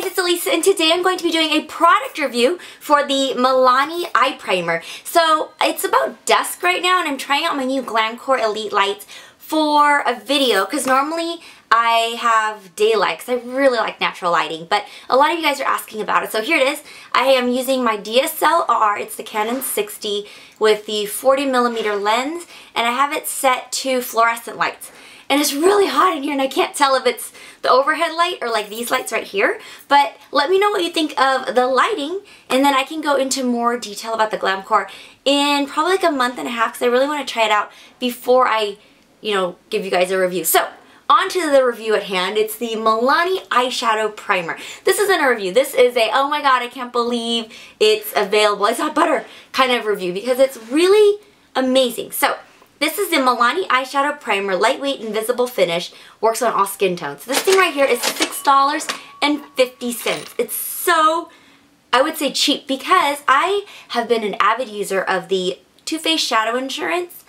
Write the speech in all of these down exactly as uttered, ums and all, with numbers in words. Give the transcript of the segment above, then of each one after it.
guys, it's Elisa, and today I'm going to be doing a product review for the Milani Eye Primer. So it's about dusk right now, and I'm trying out my new Glamcor Elite lights for a video, because normally I have daylight because I really like natural lighting, but a lot of you guys are asking about it. So here it is. I am using my D S L R. It's the Canon sixty with the forty millimeter lens, and I have it set to fluorescent lights. And it's really hot in here, and I can't tell if it's the overhead light or like these lights right here. But let me know what you think of the lighting, and then I can go into more detail about the Glamcor in probably like a month and a half, because I really want to try it out before I, you know, give you guys a review. So on to the review at hand. It's the Milani Eyeshadow Primer. This isn't a review. This is a, oh my god, I can't believe it's available, it's hot butter kind of review, because it's really amazing. So this is the Milani Eyeshadow Primer, lightweight, invisible finish, works on all skin tones. This thing right here is six dollars and fifty cents. It's so, I would say, cheap, because I have been an avid user of the Too Faced Shadow Insurance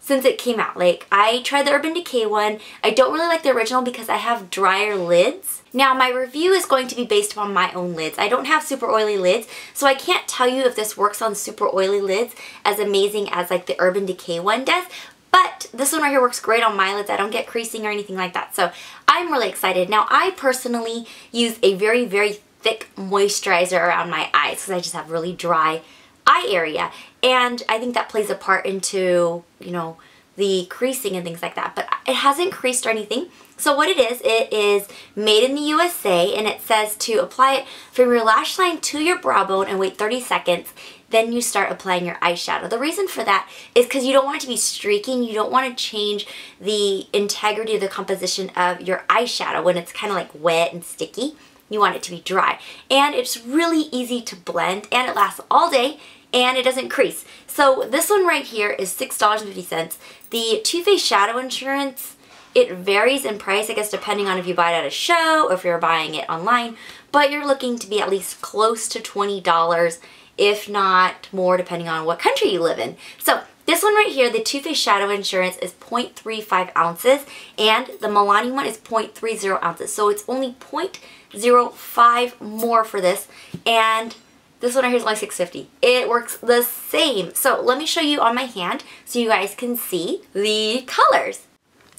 since it came out. Like, I tried the Urban Decay one. I don't really like the original because I have drier lids. Now, my review is going to be based upon my own lids. I don't have super oily lids, so I can't tell you if this works on super oily lids as amazing as like the Urban Decay one does, but this one right here works great on my lids. I don't get creasing or anything like that, so I'm really excited. Now, I personally use a very, very thick moisturizer around my eyes because I just have really dry eye area, and I think that plays a part into, you know, the creasing and things like that, but it hasn't creased or anything. So what it is, it is made in the U S A, and it says to apply it from your lash line to your brow bone and wait thirty seconds, then you start applying your eyeshadow. The reason for that is because you don't want it to be streaking, you don't want to change the integrity of the composition of your eyeshadow when it's kind of like wet and sticky. You want it to be dry, and it's really easy to blend, and it lasts all day, and it doesn't crease. So this one right here is six dollars and fifty cents. The Too Faced Shadow Insurance, it varies in price, I guess, depending on if you buy it at a show or if you're buying it online, but you're looking to be at least close to twenty dollars, if not more, depending on what country you live in. So this one right here, the Too Faced Shadow Insurance, is zero point three five ounces, and the Milani one is zero point three zero ounces, so it's only zero point zero five more for this, and this one right here is only six dollars and fifty cents. It works the same. So let me show you on my hand so you guys can see the colors.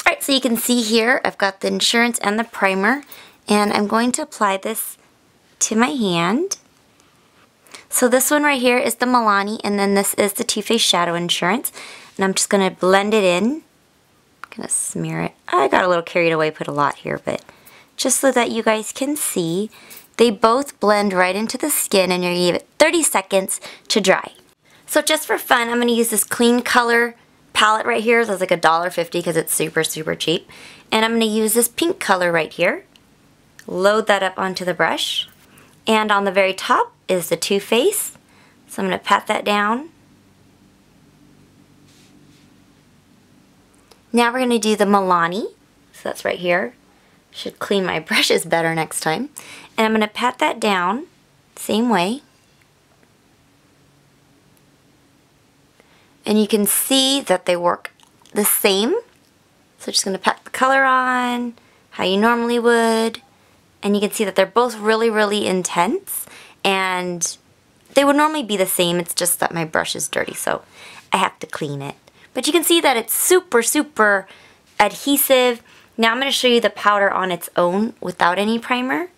All right, so you can see here I've got the insurance and the primer, and I'm going to apply this to my hand. So this one right here is the Milani, and then this is the Too Faced Shadow Insurance, and I'm just going to blend it in. I'm going to smear it. I got a little carried away, put a lot here, but just so that you guys can see, they both blend right into the skin, and you're going to give it thirty seconds to dry. So just for fun, I'm going to use this clean color palette right here. That's like a dollar fifty because it's super, super cheap. And I'm going to use this pink color right here. Load that up onto the brush. And on the very top is the Too Faced. So I'm going to pat that down. Now we're going to do the Milani. So that's right here. Should clean my brushes better next time. And I'm going to pat that down, same way. And you can see that they work the same. So just going to pat the color on, how you normally would. And you can see that they're both really, really intense. And they would normally be the same, it's just that my brush is dirty, so I have to clean it. But you can see that it's super, super adhesive. Now I'm going to show you the powder on its own without any primer.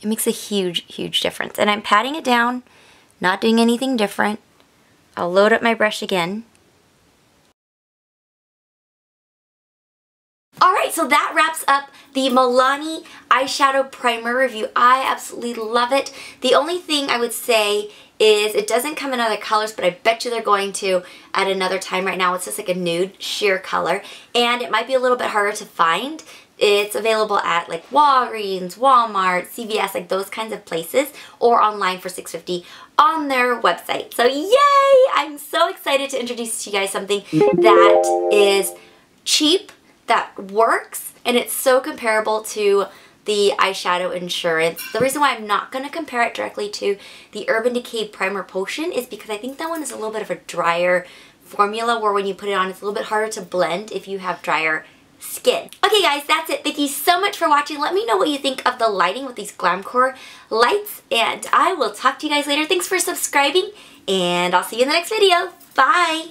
It makes a huge, huge difference. And I'm patting it down, not doing anything different. I'll load up my brush again. Alright, so that wraps up the Milani Eyeshadow Primer review. I absolutely love it. The only thing I would say is it doesn't come in other colors, but I bet you they're going to at another time. Right now it's just like a nude sheer color, and it might be a little bit harder to find. It's available at like Walgreens, Walmart, C V S, like those kinds of places, or online for six dollars and fifty cents on their website. So yay! I'm so excited to introduce to you guys something that is cheap, that works, and it's so comparable to the eyeshadow insurance. The reason why I'm not going to compare it directly to the Urban Decay Primer Potion is because I think that one is a little bit of a drier formula, where when you put it on it's a little bit harder to blend if you have drier skin. Okay guys, that's it. Thank you so much for watching. Let me know what you think of the lighting with these Glamcor lights, and I will talk to you guys later. Thanks for subscribing, and I'll see you in the next video. Bye!